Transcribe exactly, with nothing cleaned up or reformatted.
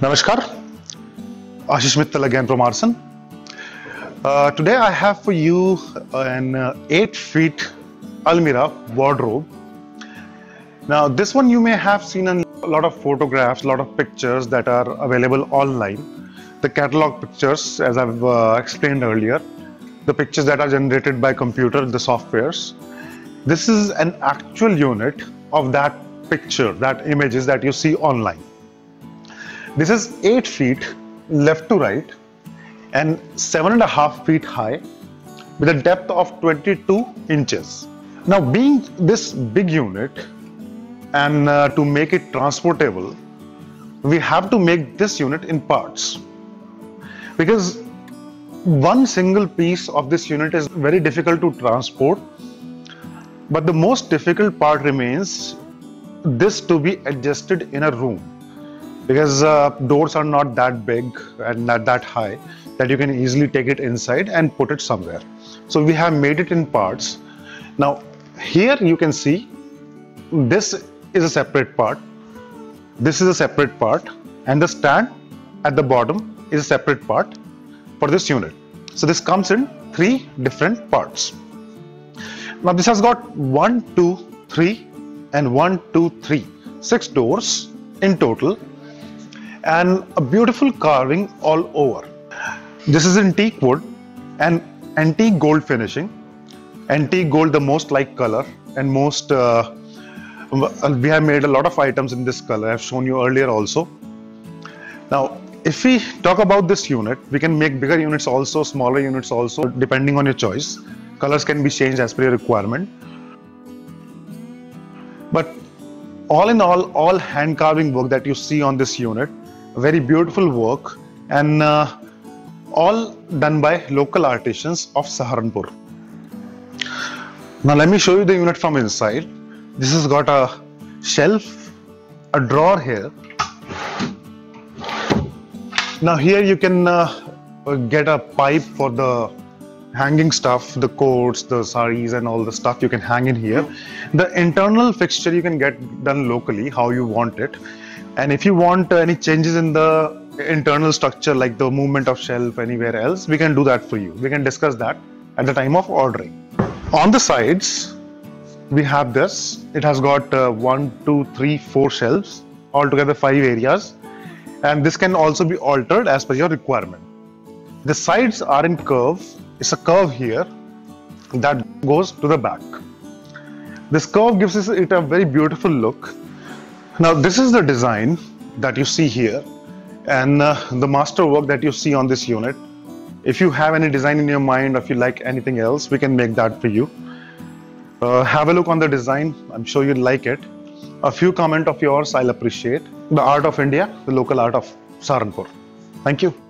Namaskar, Ashish Mittal again from Aarsun. Uh, today I have for you an eight feet Almirah wardrobe. Now this one you may have seen in a lot of photographs, a lot of pictures that are available online. The catalog pictures, as I've uh, explained earlier, the pictures that are generated by computer, the softwares. This is an actual unit of that picture, that images that you see online. This is eight feet left to right and seven and a half feet high with a depth of twenty-two inches. Now, being this big unit and uh, to make it transportable, we have to make this unit in parts, because one single piece of this unit is very difficult to transport. But the most difficult part remains this to be adjusted in a room, because uh, doors are not that big and not that high that you can easily take it inside and put it somewhere. So we have made it in parts. Now here you can see this is a separate part, this is a separate part, and the stand at the bottom is a separate part for this unit. So this comes in three different parts. Now this has got one, two, three, and one, two, three, six doors in total, and a beautiful carving all over. This is antique wood and antique gold finishing. Antique gold, the most like color, and most uh, we have made a lot of items in this color. I've shown you earlier also. Now if we talk about this unit, we can make bigger units also, smaller units also, depending on your choice. Colors can be changed as per your requirement. But all in all, all hand carving work that you see on this unit, very beautiful work, and uh, all done by local artisans of Saharanpur. Now let me show you the unit from inside. This has got a shelf, a drawer here. Now here you can uh, get a pipe for the hanging stuff, the coats, the saris, and all the stuff you can hang in here. The internal fixture you can get done locally, how you want it. And if you want any changes in the internal structure, like the movement of shelf anywhere else, we can do that for you. We can discuss that at the time of ordering. On the sides, we have this. It has got uh, one, two, three, four shelves, altogether five areas. And this can also be altered as per your requirement. The sides are in curve. It's a curve here that goes to the back. This curve gives it a very beautiful look. Now this is the design that you see here, and uh, the masterwork that you see on this unit. If you have any design in your mind, or if you like anything else, we can make that for you. Uh, have a look on the design. I'm sure you'll like it. A few comments of yours I'll appreciate. The art of India, the local art of Saharanpur. Thank you.